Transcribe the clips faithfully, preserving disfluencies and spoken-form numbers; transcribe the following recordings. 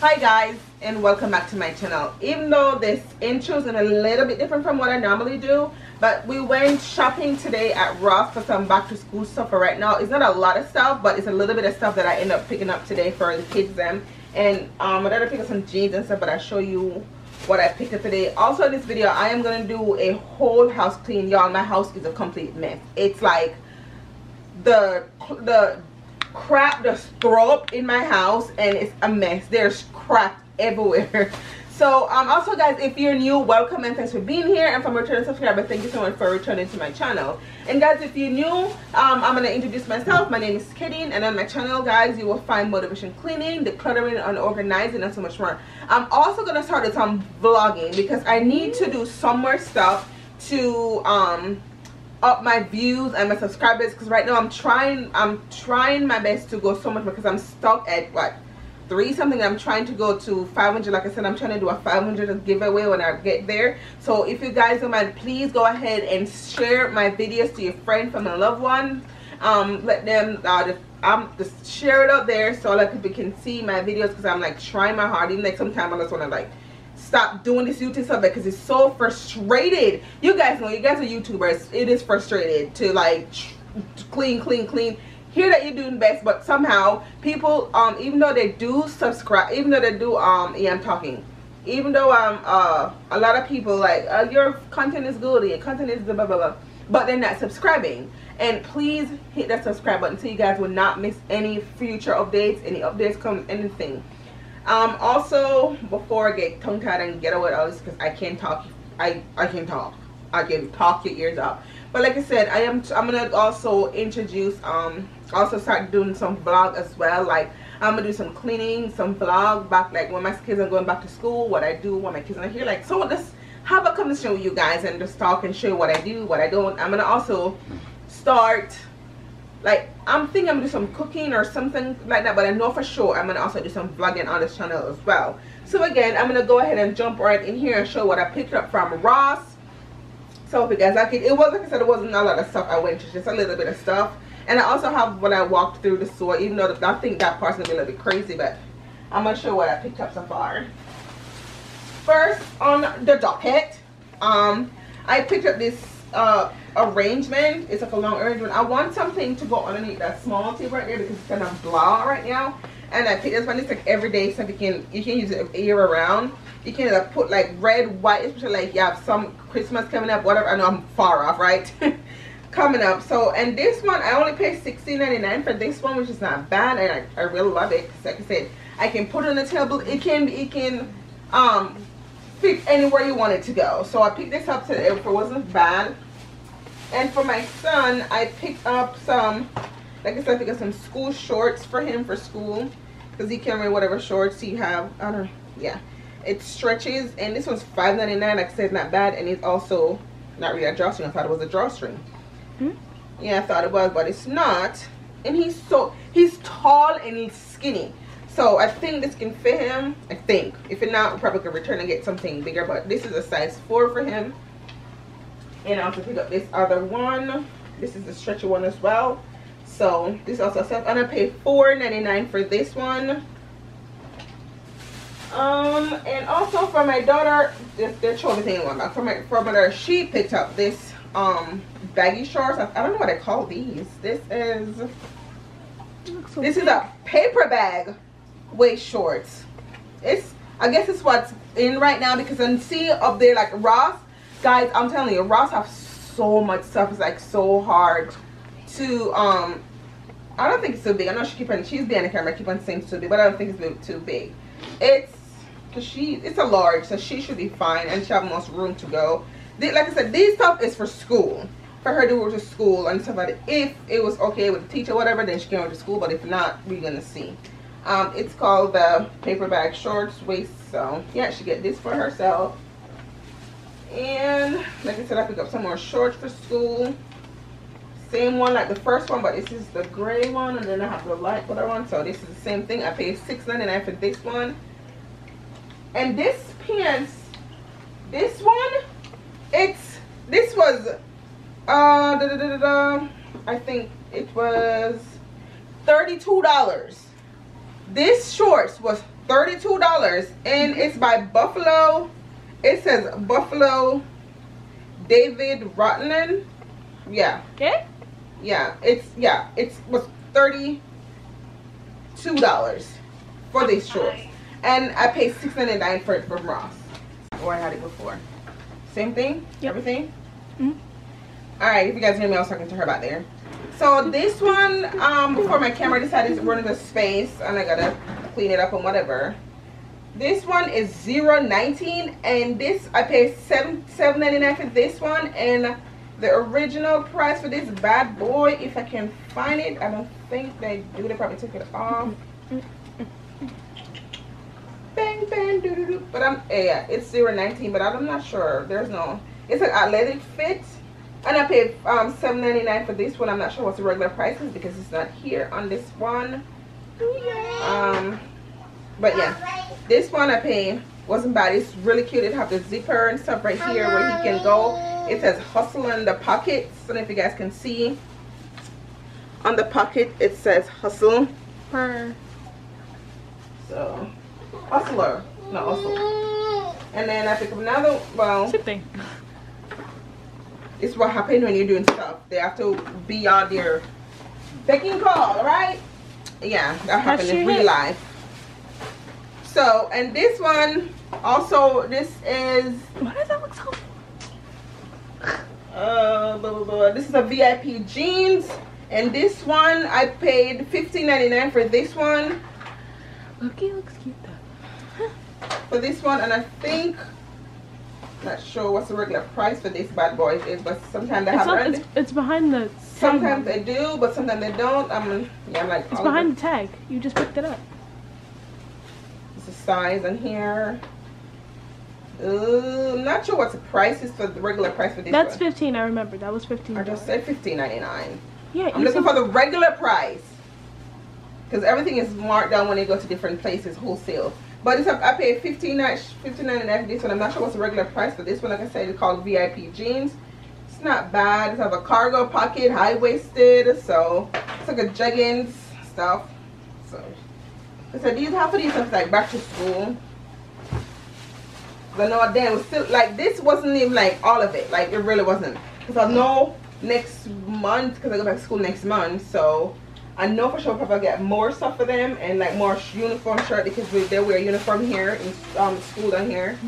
Hi guys, and welcome back to my channel. Even though this intro is a little bit different from what I normally do, but we went shopping today at Ross for some back to school stuff. For right now, it's not a lot of stuff, but it's a little bit of stuff that I end up picking up today for the kids them. And um I gotta pick up some jeans and stuff, but I'll show you what I picked up today. Also in this video, I am gonna do a whole house clean. Y'all, my house is a complete mess. It's like the the crap just throw up in my house, and it's a mess. There's crap everywhere. So um also guys, if you're new, welcome and thanks for being here. And from a returning subscriber, thank you so much for returning to my channel. And guys, if you're new, um I'm gonna introduce myself. My name is Kadene, and on my channel guys, you will find motivation, cleaning, decluttering, and organizing, and so much more. I'm also gonna start with some vlogging because I need to do some more stuff to um up my views and my subscribers, because right now I'm trying I'm trying my best to go so much, because I'm stuck at what, three something. I'm trying to go to five hundred. Like I said, I'm trying to do a five hundred giveaway when I get there. So if you guys don't mind, please go ahead and share my videos to your friends, from a loved one. Um let them uh just, um, just share it out there so like people can see my videos, because I'm like trying my hardest. Like sometimes I just want to like stop doing this YouTube stuff because it's so frustrated. You guys know, you guys are YouTubers, it is frustrated to like clean clean clean hear that you're doing best, but somehow people um even though they do subscribe, even though they do um yeah I'm talking even though um uh a lot of people like uh, your content is good, your content is blah blah blah, but they're not subscribing. And please hit that subscribe button so you guys will not miss any future updates, any updates come, anything. Um, also, before I get tongue-tied and get away with all this, because I can't talk, I, I can talk, I can talk your ears out. But like I said, I am, I'm going to also introduce, um, also start doing some vlog as well. Like, I'm going to do some cleaning, some vlog, back, like when my kids are going back to school, what I do when my kids are here. Like, so just have a conversation with you guys and just talk and show you what I do, what I don't. I'm going to also start... Like, I'm thinking I'm going to do some cooking or something like that, but I know for sure I'm going to also do some vlogging on this channel as well. So again, I'm going to go ahead and jump right in here and show what I picked up from Ross. So if you guys like it, it was, like I said, it wasn't a lot of stuff I went to, just a little bit of stuff. And I also have when I walked through the store, even though I think that part's going to be a little bit crazy, but I'm going to show what I picked up so far. First on the docket, um, I picked up this uh arrangement. It's like a long arrangement. I want something to go underneath that small table right there because it's kind of blah right now. And I picked this one. It's like everyday stuff. You can you can use it year around. You can like put like red, white, especially like you have some Christmas coming up, whatever. I know I'm far off, right? Coming up. So, and this one I only paid sixteen ninety-nine for this one, which is not bad, and I, I really love it. Like I said, I can put it on the table. It can it can um fit anywhere you want it to go. So I picked this up today. It wasn't bad. And for my son, I picked up some, like I said, I picked up some school shorts for him for school, because he can wear whatever shorts he have. I don't know. Yeah, it stretches, and this one's five ninety-nine. Like I said, it's not bad, and it's also not really a drawstring. I thought it was a drawstring. Hmm? Yeah, I thought it was, but it's not. And he's so he's tall and he's skinny. So I think this can fit him, I think. If it not, we probably could return and get something bigger, but this is a size four for him. And I also pick up this other one. This is the stretchy one as well. So this also stuff. And I paid four ninety-nine for this one. Um, and also for my daughter, this they're showing the thing one back. For my for my daughter, she picked up this um baggy shorts. I, I don't know what I call these. This is so this big. Is a paper bag. Waist shorts. It's I guess it's what's in right now, because I see up there like Ross guys, I'm telling you, Ross have so much stuff. It's like so hard to um I don't think it's too big. I know she keep on she's behind the camera, I keep on saying it's too big, but I don't think it's too big. It's because she it's a large, so she should be fine, and she have most room to go. They, like I said, these stuff is for school. For her to go to school and stuff like that. If it was okay with the teacher, whatever, then she can go to school, but if not, we're gonna see. Um, it's called the paper bag shorts waist, so yeah, she get this for herself. And like I said, I picked up some more shorts for school. Same one like the first one, but this is the gray one, and then I have the light color one. So this is the same thing. I paid six ninety-nine for this one. And this pants, this one, it's this was uh da, da, da, da, da, I think it was thirty-two dollars. This shorts was thirty-two dollars, and it's by Buffalo. It says Buffalo David Rotland. Yeah. Okay. Yeah, it's yeah, it's was thirty-two dollars for these shorts, and I paid six ninety-nine for it from Ross. Or I had it before. Same thing. Yep. Everything. Mm-hmm. All right. If you guys hear me, I was talking to her about there. So this one, um, before my camera decided to run into space, and I gotta clean it up and whatever. This one is zero nineteen, and this I paid seven seven ninety nine for this one, and the original price for this bad boy, if I can find it, I don't think they do. They probably took it off. Bang bang doo doo doo. But I'm yeah, it's zero nineteen, but I'm not sure. There's no. It's an athletic fit. And I paid um, seven ninety-nine for this one. I'm not sure what's the regular price is because it's not here on this one. Um, but yeah, this one I paid wasn't bad. It's really cute. It has the zipper and stuff right here where you can go. It says hustle in the pocket. So if you guys can see on the pocket, it says hustle. So hustler, not hustle. And then I picked up another. Well, same thing. It's what happens when you're doing stuff. They have to be on their picking call, right? Yeah, that happened in real life. So, and this one also, this is. Why does that look so? Uh, blah, blah, blah. This is a V I P jeans, and this one I paid fifteen ninety-nine for this one. Okay, looks cute though. Huh. For this one, and I think. Not sure what's the regular price for these bad boys is, but sometimes they it's have not, it's, it's behind the sometimes tag. They do, but sometimes they don't. I'm yeah, I'm like it's behind the tag. You just picked it up. It's a size in here. Uh, I'm not sure what the price is for the regular price for this. That's one. fifteen. I remember that was fifteen. I just said fifteen ninety-nine. Yeah, I'm looking for the regular price because everything is marked down when they go to different places wholesale. But it's, I paid fifteen ninety-nine for this one. I'm not sure what's the regular price for this one. Like I said, it's called V I P jeans. It's not bad. It's have a cargo pocket, high-waisted. So it's like a jeggings stuff. So, so these half of these are like back to school. But no, damn, still like this wasn't even like all of it. Like it really wasn't. Because I know next month, because I go back to school next month, so. I know for sure I'll probably get more stuff for them and like more uniform shirt because we, they wear uniform here in um, school down here.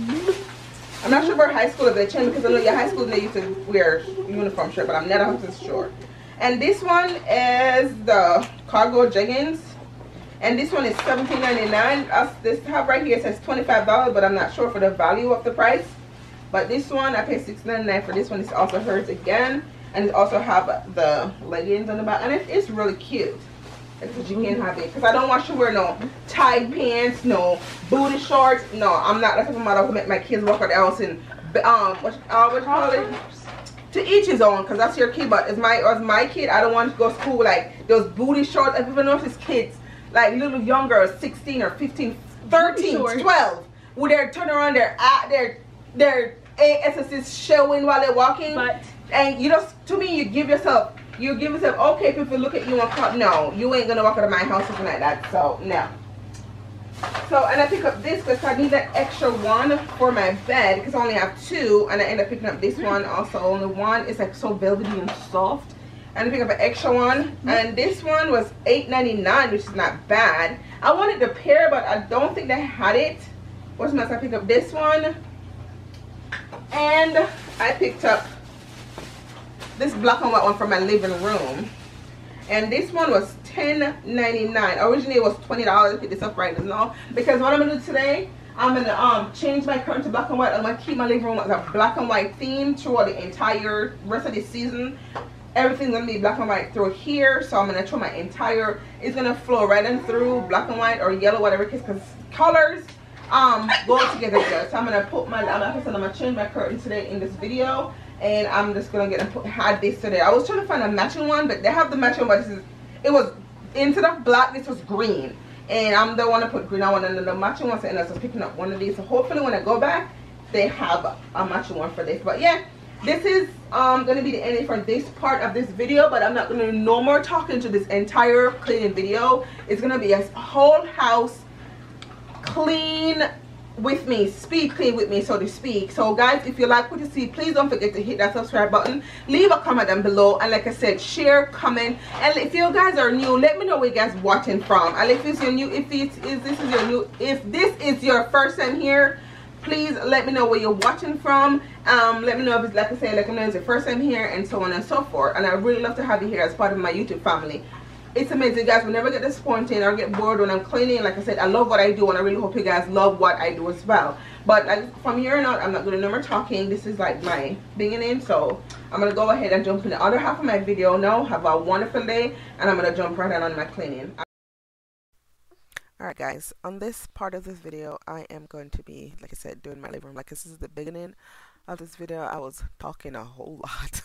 I'm not sure about high school if they change because I know your high school they used to wear uniform shirt, but I'm not one hundred percent sure. And this one is the cargo jeggings, and this one is seventeen ninety-nine. Us this top right here says twenty-five dollars, but I'm not sure for the value of the price. But this one I paid six ninety-nine for. This one is also hers again. And it also have the leggings on the back, and it, it's really cute. That's what you can have it because I don't want you to wear no tight pants, no booty shorts. No, I'm not. That's what I'm about to make my kids walk around and um, what uh, what you call it? To each his own, because that's your kid. But as my as my kid, I don't want to go to school like those booty shorts. I've even noticed kids like little younger, sixteen or fifteen, thirteen, twelve, where they're turning around, their their their ass is showing while they're walking. But and you know, to me, you give yourself, you give yourself, okay, people look at you and come, no, you ain't gonna walk out of my house, something like that, so, no. So, and I pick up this because I need that extra one for my bed because I only have two, and I end up picking up this one also, only one, it's like so velvety and soft, and I pick up an extra one, and this one was eight ninety-nine, which is not bad. I wanted the pair, but I don't think they had it, which means I picked up this one, and I picked up this black and white one from my living room, and this one was ten ninety-nine. Originally it was twenty dollars. I picked this up right now because what I'm gonna do today, I'm gonna um change my curtain to black and white. I'm gonna keep my living room as a black and white theme throughout the entire rest of the season. Everything's gonna be black and white through here, so I'm gonna throw my entire. It's gonna flow right in through black and white or yellow, whatever, because colors um go together. So I'm gonna put my. I'm gonna, I'm gonna change my curtain today in this video. And I'm just gonna get and put had this today. I was trying to find a matching one, but they have the matching one. This is it was instead of black, this was green, and I'm the one to put green. I want another matching one, so and I was picking up one of these. So hopefully, when I go back, they have a, a matching one for this. But yeah, this is um gonna be the ending for this part of this video. But I'm not gonna do no more talking to this entire cleaning video. It's gonna be a whole house clean with me, speed clean with me, so to speak. So guys, if you like what you see, please don't forget to hit that subscribe button, leave a comment down below, and like I said, share, comment. And if you guys are new, let me know where you guys watching from. And if it's your new, if it is this is your new, if this is your first time here, please let me know where you're watching from. Um, let me know if it's, like I said, let me know if it's your first time here, and so on and so forth. And I really love to have you here as part of my YouTube family. It's amazing, guys. We never get disappointed or get bored when I'm cleaning. Like I said, I love what I do, and I really hope you guys love what I do as well. But like, from here on out, I'm not going to no more talking. This is like my beginning, so I'm going to go ahead and jump in the other half of my video now. Have a wonderful day, and I'm going to jump right on my cleaning. Alright guys, on this part of this video, I am going to be, like I said, doing my living room. Like, this is the beginning of this video. I was talking a whole lot.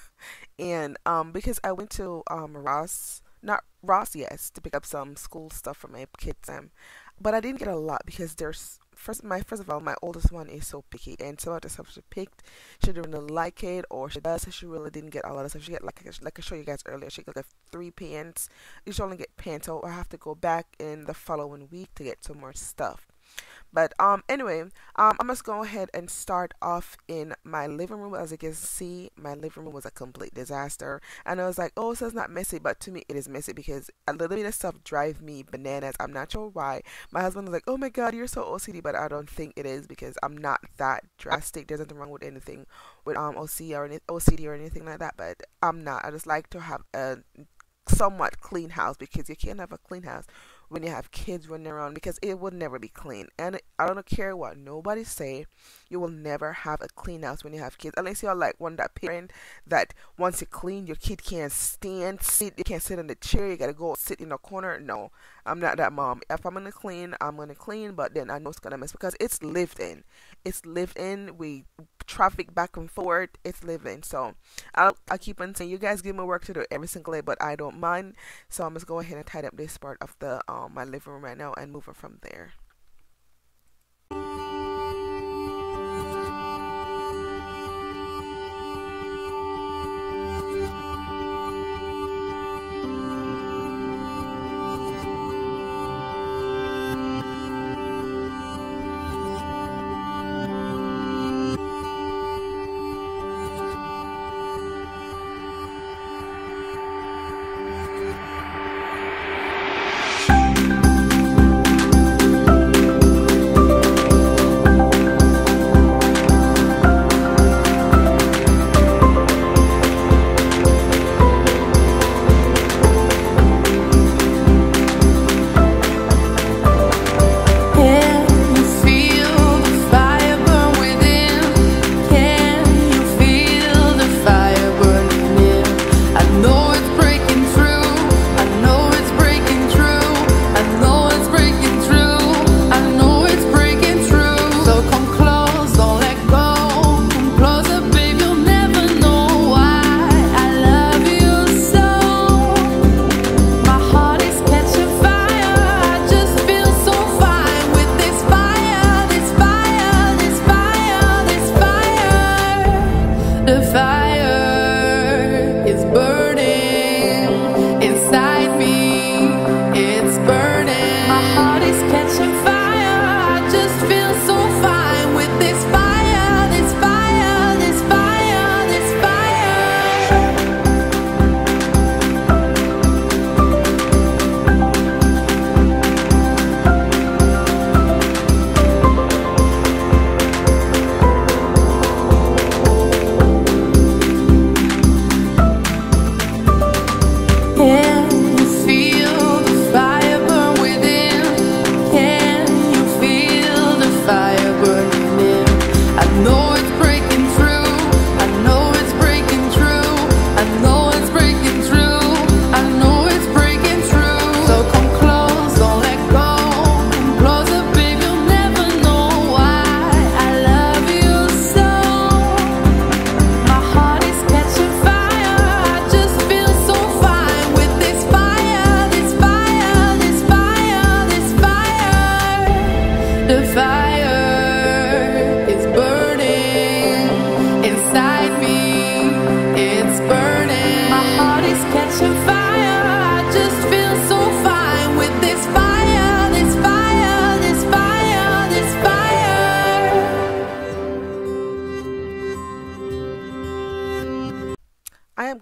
And um, because I went to um, Ross... Not Ross, yes, to pick up some school stuff for my kids. Um, but I didn't get a lot because there's first my first of all my oldest one is so picky, and some of the stuff she picked, she didn't like it, or she does. So she really didn't get a lot of stuff. She got like like I showed you guys earlier. She got like three pants. You should only get pants. So I have to go back in the following week to get some more stuff. But um, anyway, um, I must go ahead and start off in my living room. As you can see, my living room was a complete disaster. And I was like, oh, so it's not messy. But to me, it is messy because a little bit of stuff drives me bananas. I'm not sure why. My husband was like, oh my God, you're so O C D. But I don't think it is because I'm not that drastic. There's nothing wrong with anything with um O C D or anything like that. But I'm not. I just like to have a somewhat clean house because you can't have a clean house when you have kids running around, because it will never be clean. And I don't care what nobody say, you will never have a clean house when you have kids, unless you're like one that parent that once you clean, your kid can't stand sit, you can't sit in the chair, you gotta go sit in the corner. No, I'm not that mom. If I'm gonna clean, I'm gonna clean, but then I know it's gonna mess because it's lived in, it's lived in. We traffic back and forth, it's living. So I'll, I'll keep on saying, you guys give me work to do every single day, but I don't mind. So I'm just going ahead and tidy up this part of the um, my living room right now and moving from there.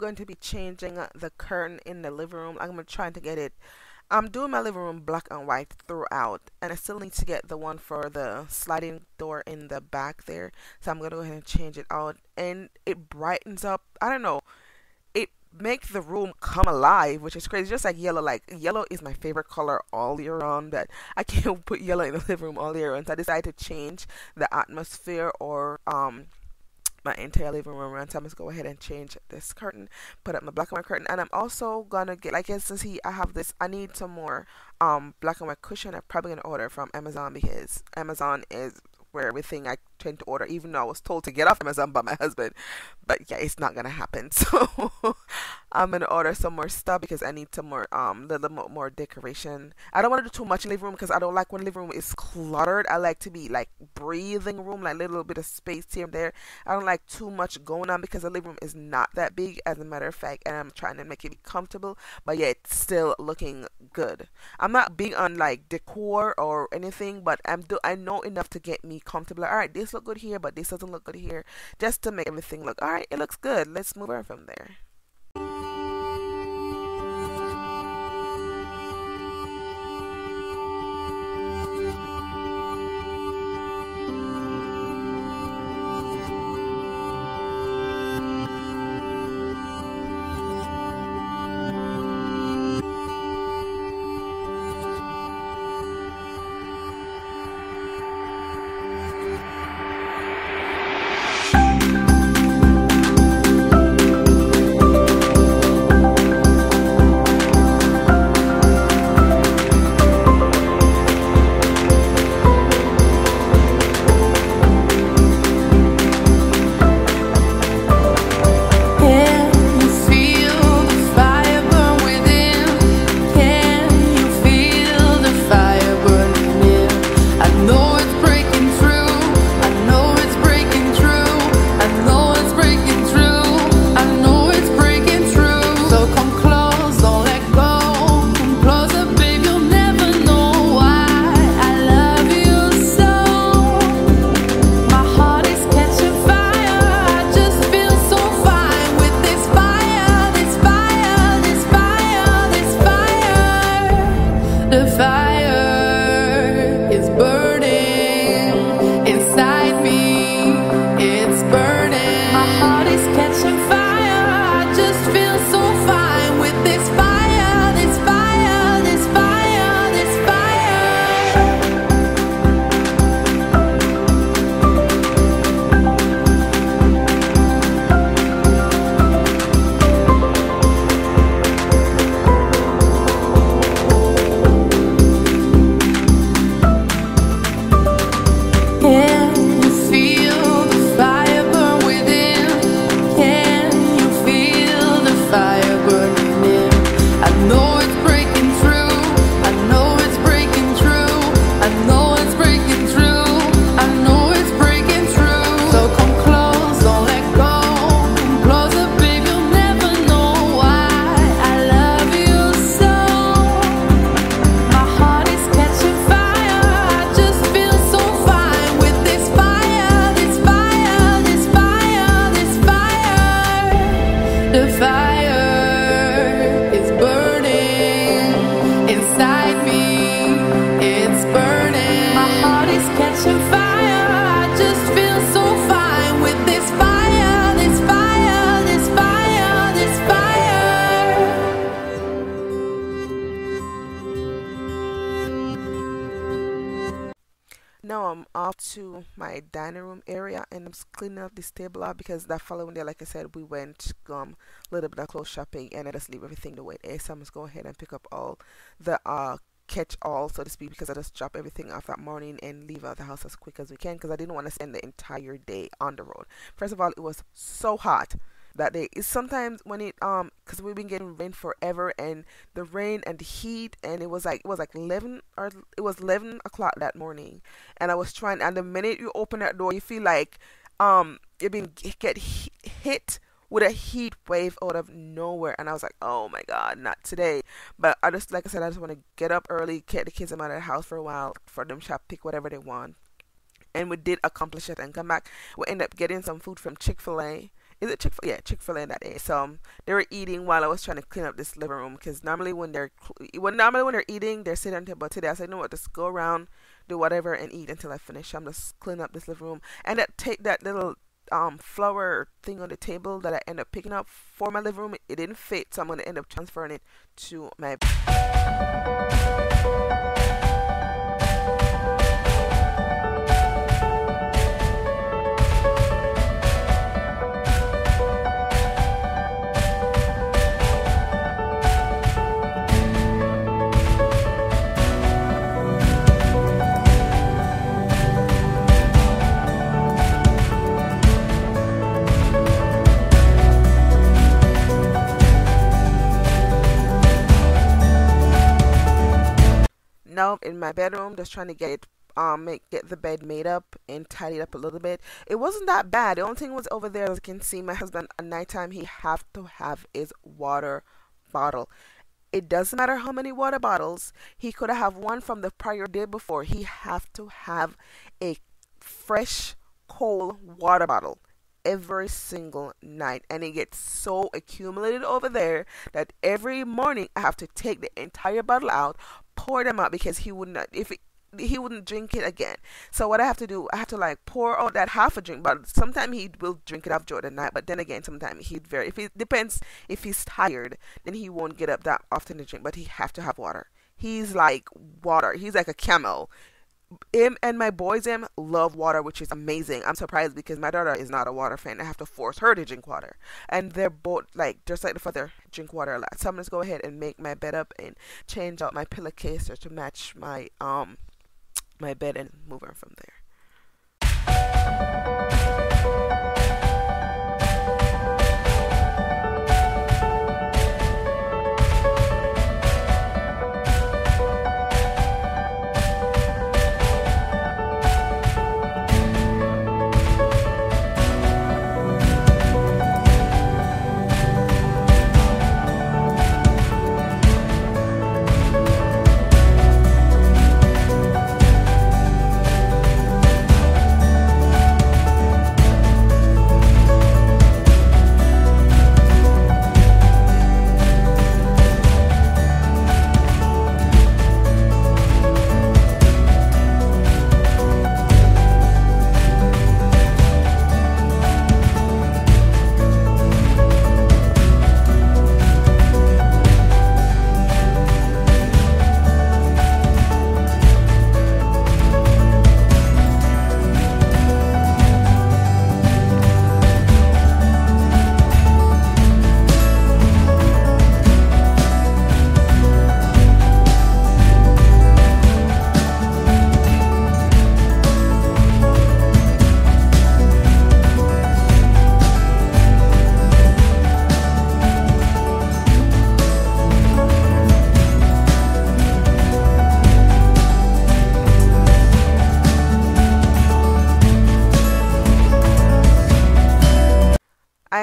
going to be changing the curtain in the living room. I'm trying to get it. I'm doing my living room black and white throughout, and I still need to get the one for the sliding door in the back there. So I'm going to go ahead and change it out, and it brightens up. I don't know. It makes the room come alive, which is crazy. Just like yellow. Like yellow is my favorite color all year round, but I can't put yellow in the living room all year round. So I decided to change the atmosphere or um. my entire living room around. So I'm just go ahead and change this curtain, put up my black and white curtain, and I'm also gonna get, like, since he I have this, I need some more um black and white cushion. I'm probably gonna order from Amazon, because Amazon is where everything I tend to order, even though I was told to get off Amazon by my husband, but yeah, it's not gonna happen. So I'm gonna order some more stuff because I need some more um little more decoration. I don't want to do too much in the living room because I don't like when the living room is cluttered. I like to be like breathing room, like a little bit of space here and there. I don't like too much going on because the living room is not that big, as a matter of fact, and I'm trying to make it comfortable, but yeah, it's still looking good. I'm not big on like decor or anything, but I'm do I know enough to get me comfortable. Like, all right, this look good here, but this doesn't look good here, just to make everything look all right. It looks good. Let's move on from there. Now I'm off to my dining room area, and I'm just cleaning up this table out because that following day, like I said, we went um a little bit of clothes shopping, and I just leave everything the way it is. So I'm just go ahead and pick up all the uh catch all, so to speak, because I just drop everything off that morning and leave out the house as quick as we can because I didn't want to spend the entire day on the road. First of all, it was so hot that day. It's sometimes when it um because we've been getting rain forever, and the rain and the heat, and it was like it was like eleven or it was eleven o'clock that morning, and I was trying, and the minute you open that door, you feel like um you've been get hit with a heat wave out of nowhere, and I was like, oh my god, not today. But I just, like I said, I just want to get up early, get the kids out of the house for a while, for them shop, pick whatever they want, and we did accomplish it and come back. We ended up getting some food from Chick-fil-A Is it Chick-fil-A? Yeah, Chick-fil-A that day. So they were eating while I was trying to clean up this living room, because normally when they're when normally when they're eating, they're sitting on the table. Today I said, you know what, just go around, do whatever, and eat until I finish. I'm just cleaning up this living room, and that take that little um flower thing on the table that I end up picking up for my living room, it didn't fit, so I'm gonna end up transferring it to my. In my bedroom, just trying to get it, um make get the bed made up and tidied up a little bit. It wasn't that bad. The only thing was over there, as you can see, my husband at nighttime, he have to have his water bottle. It doesn't matter how many water bottles. He could have one from the prior day before. He have to have a fresh cold water bottle every single night, and it gets so accumulated over there that every morning I have to take the entire bottle out, pour them out, because he would not if it, he wouldn't drink it again. So what I have to do, I have to like pour out that half a drink, but sometimes he will drink it after the night, but then again sometimes he'd very if it depends if he's tired, then he won't get up that often to drink, but he have to have water. He's like water. He's like a camel. Him and my boys him love water, which is amazing. I'm surprised because my daughter is not a water fan. I have to force her to drink water, and they're both like just like the father drink water a lot. So I'm just go ahead and make my bed up and change out my pillowcase to match my um my bed and move on from there.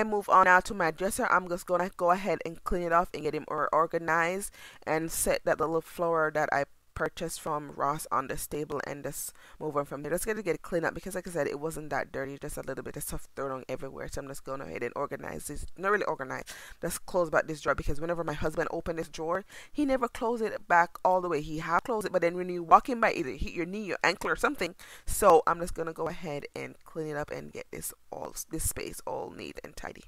Move on now to my dresser. I'm just gonna go ahead and clean it off and get him organized and set that little flower that I purchased from Ross on the table and just move on from there. Just gonna get it cleaned up because, like I said, it wasn't that dirty. Just a little bit of stuff thrown on everywhere. So I'm just going ahead and organize this. Not really organize. Just close back this drawer, because whenever my husband opened this drawer, he never closed it back all the way. He half closed it, but then when you walk in by, either hit your knee, your ankle, or something. So I'm just gonna go ahead and clean it up and get this all this space all neat and tidy.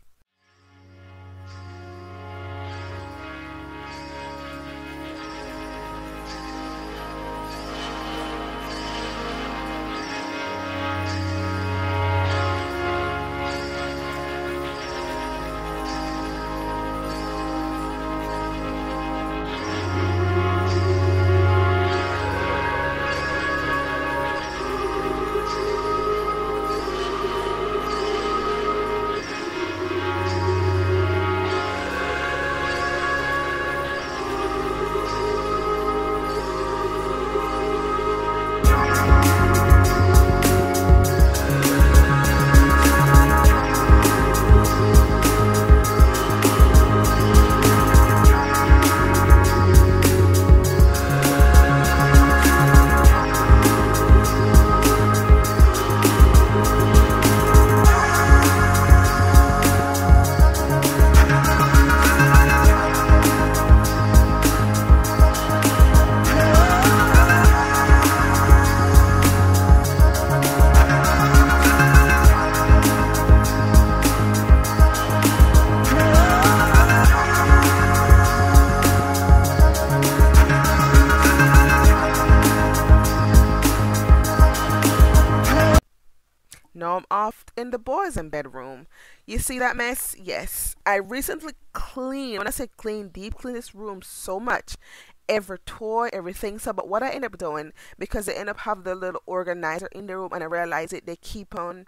No, I'm off in the boys' in bedroom. You see that mess? Yes. I recently cleaned, when I say clean, deep clean this room so much. Every toy, everything. So, but what I end up doing, because they end up have the little organizer in the room and I realize it, they keep on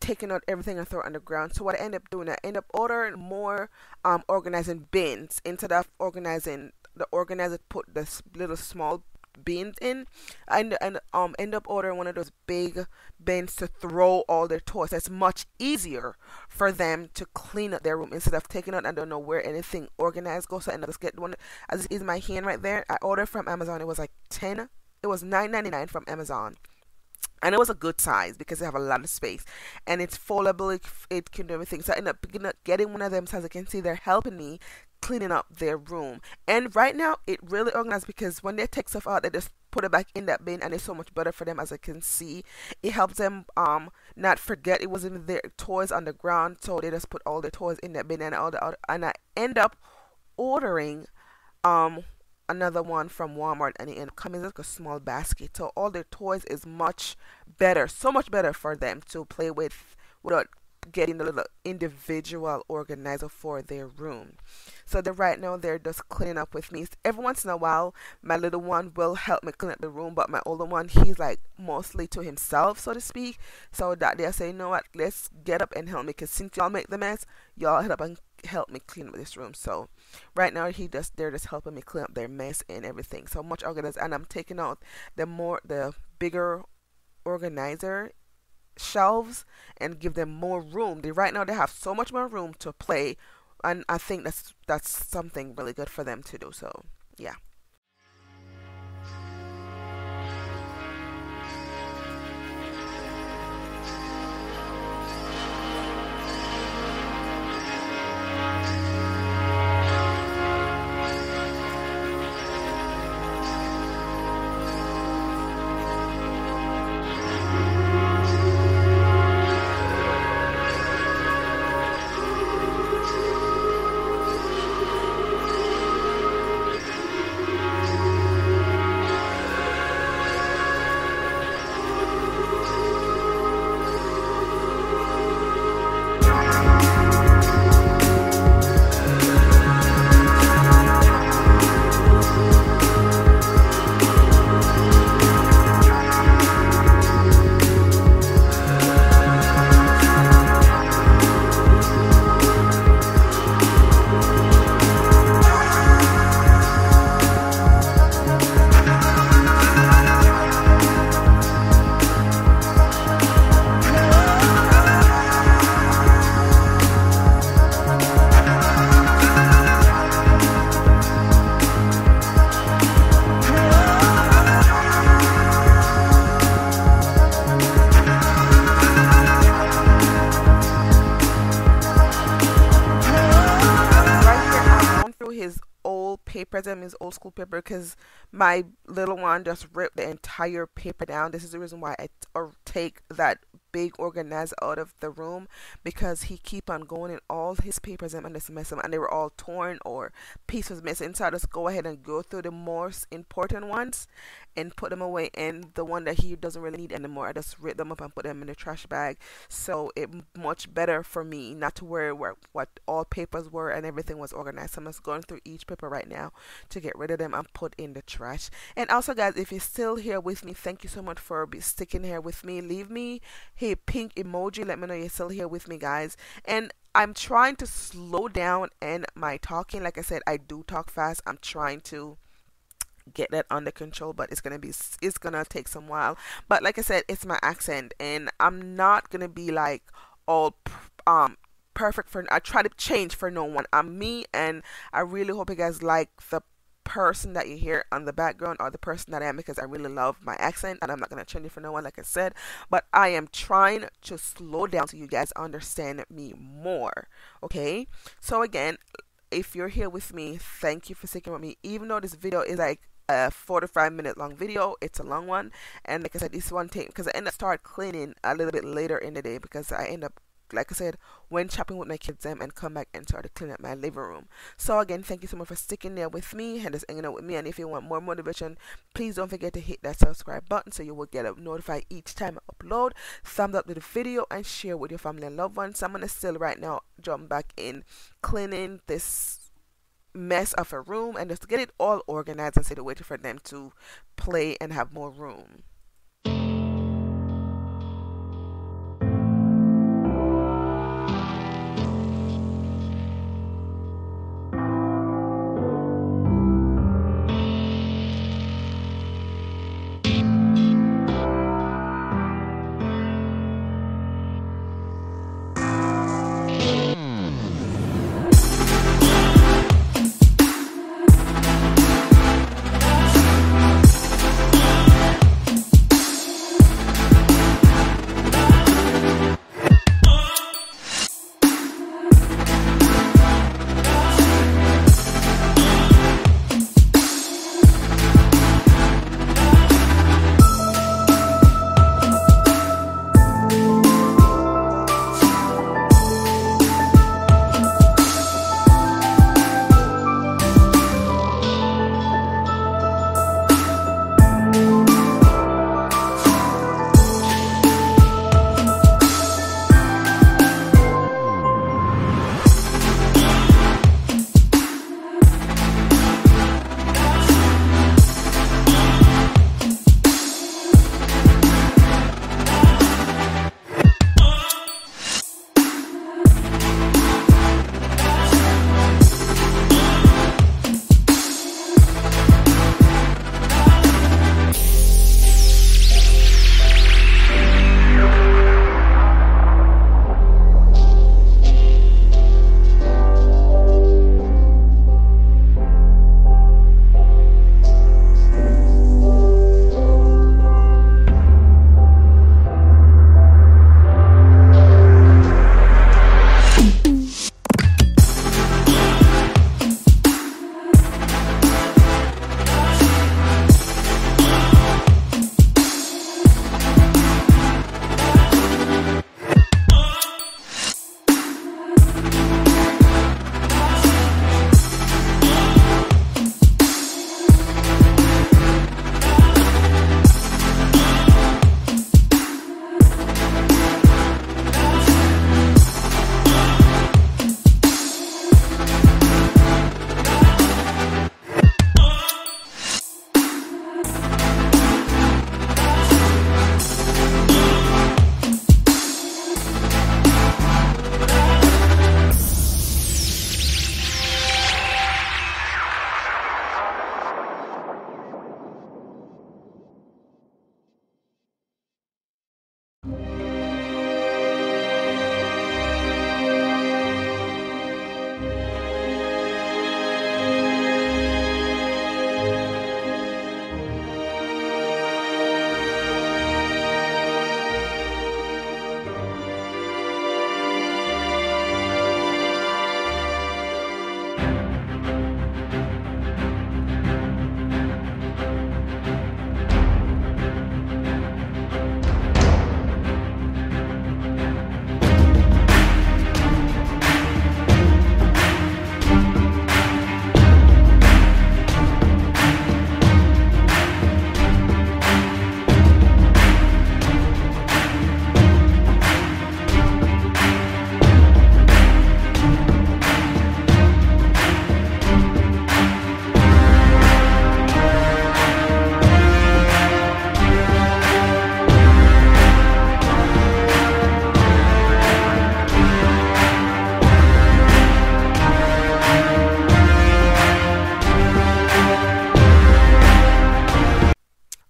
taking out everything and throw it on the ground. So what I end up doing, I end up ordering more um, organizing bins. Instead of organizing, the organizer put this little small bins in, and and um end up ordering one of those big bins to throw all their toys. That's much easier for them to clean up their room instead of taking out. I don't know where anything organized goes, so I end up just get one. I just use my hand right there. I ordered from Amazon. It was like ten. It was nine ninety nine from Amazon, and it was a good size because they have a lot of space and it's foldable. It, it can do everything. So I end up getting one of them. So as you can see, they're helping me cleaning up their room, and right now it really organized because when they take stuff out, they just put it back in that bin, and it's so much better for them. As I can see, it helps them um not forget it was in their toys on the ground, so they just put all the toys in that bin and all the other. And I end up ordering um another one from Walmart, and it comes in like a small basket, so all their toys is much better, so much better for them to play with without getting the little individual organizer for their room. So the right now they're just cleaning up with me. Every once in a while my little one will help me clean up the room, but my older one, he's like mostly to himself, so to speak. So that day I say, you know what, let's get up and help me, because since y'all make the mess, y'all head up and help me clean up this room. So right now he just they're just helping me clean up their mess and everything. So much organized, and I'm taking out the more the bigger organizer shelves and give them more room. They right now they have so much more room to play, and I think that's that's something really good for them to do. So yeah. Papers and his old school paper, because my little one just ripped the entire paper down. This is the reason why I or take that big organizer out of the room, because he keep on going in all his papers and just mess them, and they were all torn or pieces missing. So I just go ahead and go through the most important ones and put them away, and the one that he doesn't really need anymore, I just rip them up and put them in the trash bag. So it much better for me not to worry where what all papers were and everything was organized. So I'm just going through each paper right now to get rid of them and put in the trash. And also guys, if you're still here with me, thank you so much for be sticking here with me. Leave me a pink emoji, let me know you're still here with me guys. And I'm trying to slow down and my talking. Like I said, I do talk fast. I'm trying to get that under control, but it's gonna be it's gonna take some while. But like I said, it's my accent, and I'm not gonna be like all um perfect for I try to change for no one. I'm me, and I really hope you guys like the person that you hear on the background or the person that I am, because I really love my accent and I'm not gonna change it for no one, like I said. But I am trying to slow down so you guys understand me more. Okay, so again, if you're here with me, thank you for sticking with me, even though this video is like a forty-five minute long video. It's a long one, and like I said, this one take because I end up start cleaning a little bit later in the day, because I end up like I said, went shopping with my kids um, and come back and started cleaning up my living room. So again, thank you so much for sticking there with me and just hanging out with me. And if you want more motivation, please don't forget to hit that subscribe button so you will get notified each time I upload. Thumbs up to the video and share with your family and loved ones. So I'm gonna still right now jump back in cleaning this mess of a room and just to get it all organized instead of waiting for them to play and have more room.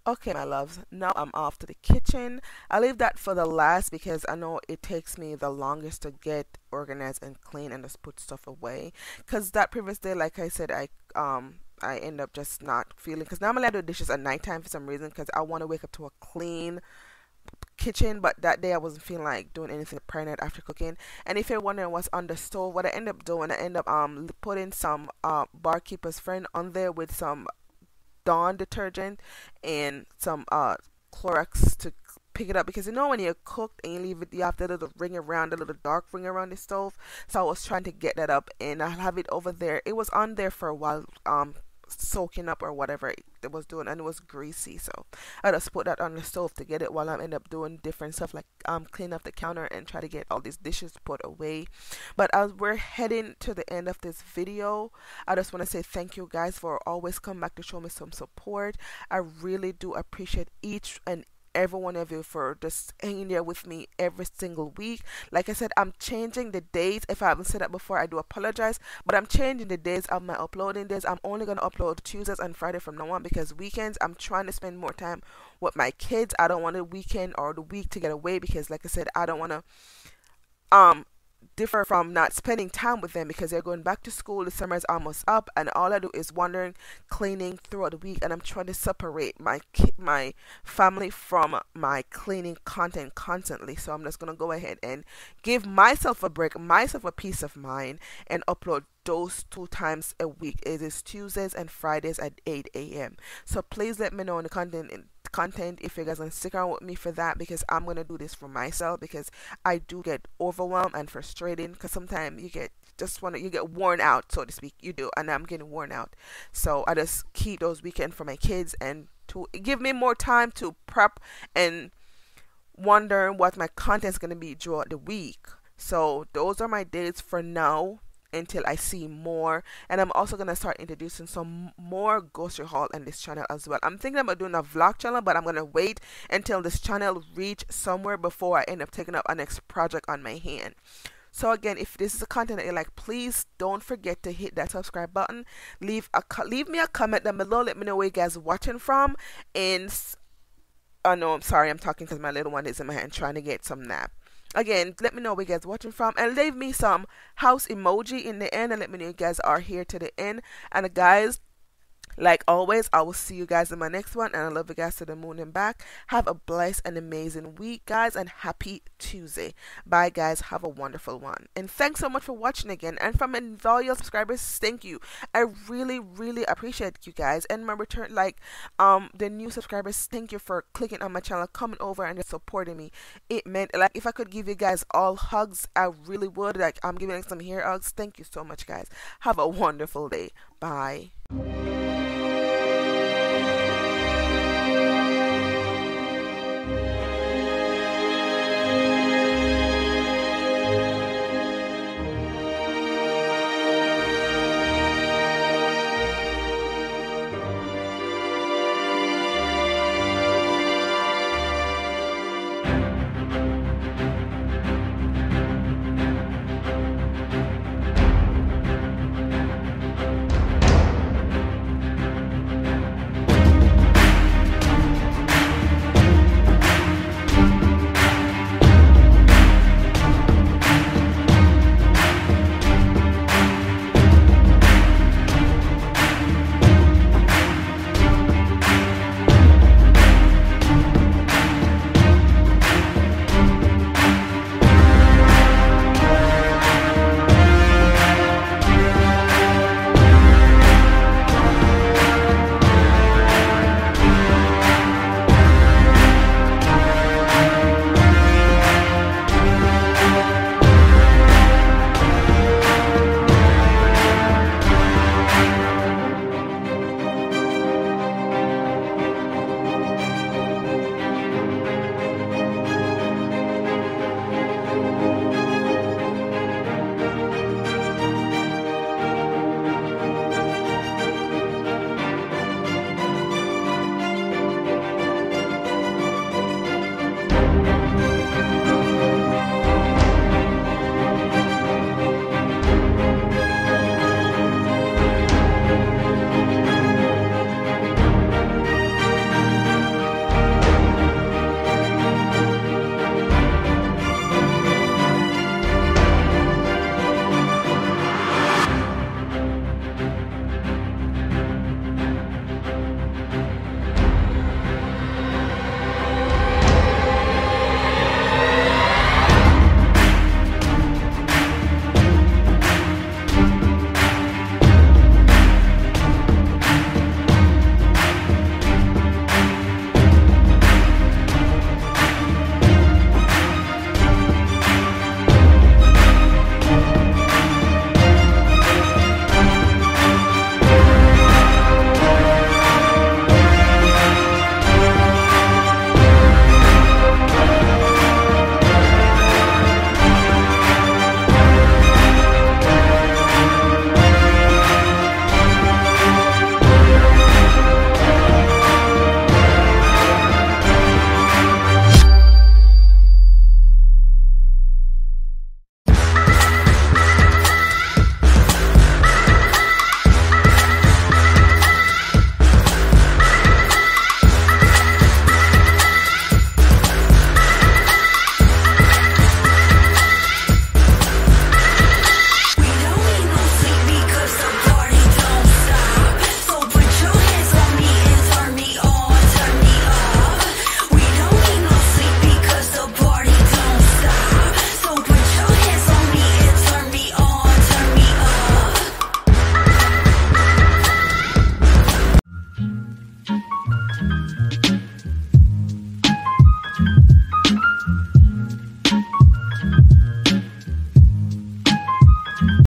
Okay, my loves, now I'm off to the kitchen. I leave that for the last because I know it takes me the longest to get organized and clean and just put stuff away, because that previous day, like I said, I um I end up just not feeling, because normally I do dishes at nighttime for some reason because I want to wake up to a clean kitchen, but that day I wasn't feeling like doing anything prior night after cooking. And if you're wondering what's on the stove, what I end up doing, I end up um putting some uh Barkeeper's Friend on there with some Dawn detergent and some uh Clorox to pick it up, because you know when you cooked and you leave it, you have the little ring around, the little dark ring around the stove. So I was trying to get that up, and I'll have it over there. It was on there for a while, um soaking up or whatever it was doing, and it was greasy, so I just put that on the stove to get it while I end up doing different stuff, like um clean up the counter and try to get all these dishes put away. But as we're heading to the end of this video, I just want to say thank you guys for always coming back to show me some support. I really do appreciate each and every one of you for just hanging there with me every single week. Like I said, I'm changing the dates. If I haven't said that before, I do apologize, but I'm changing the days of my uploading days. I'm only going to upload Tuesdays and Friday from now on, because weekends I'm trying to spend more time with my kids. I don't want the weekend or the week to get away, because like I said, I don't want to um differ from not spending time with them, because they're going back to school, the summer is almost up, and all I do is wandering, cleaning throughout the week, and I'm trying to separate my my family from my cleaning content constantly. So I'm just gonna go ahead and give myself a break, myself a peace of mind, and upload those two times a week. It is Tuesdays and Fridays at eight A M So please let me know in the content in content if you guys can stick around with me for that, because I'm gonna do this for myself, because I do get overwhelmed and frustrated, because sometimes you get just want to you get worn out, so to speak. You do, and I'm getting worn out, so I just keep those weekends for my kids, and to give me more time to prep and wonder what my content's gonna be throughout the week. So those are my dates for now, until I see more. And I'm also gonna start introducing some more grocery haul on this channel as well. I'm thinking about doing a vlog channel, but I'm gonna wait until this channel reach somewhere before I end up taking up a next project on my hand. So again, if this is the content that you like, please don't forget to hit that subscribe button. Leave a leave me a comment down below. Let me know where you guys are watching from. And oh no, I'm sorry, I'm talking because my little one is in my hand trying to get some nap. Again, let me know where you guys are watching from, and leave me some house emoji in the end, and let me know you guys are here to the end. And guys, like always, I will see you guys in my next one, and I love you guys to the moon and back. Have a blessed and amazing week, guys, and happy Tuesday. Bye, guys. Have a wonderful one. And thanks so much for watching again. And from all your subscribers, thank you. I really, really appreciate you guys. And my return, like um, the new subscribers, thank you for clicking on my channel, coming over, and just supporting me. It meant, like, if I could give you guys all hugs, I really would. Like, I'm giving like, some hair hugs. Thank you so much, guys. Have a wonderful day. Bye.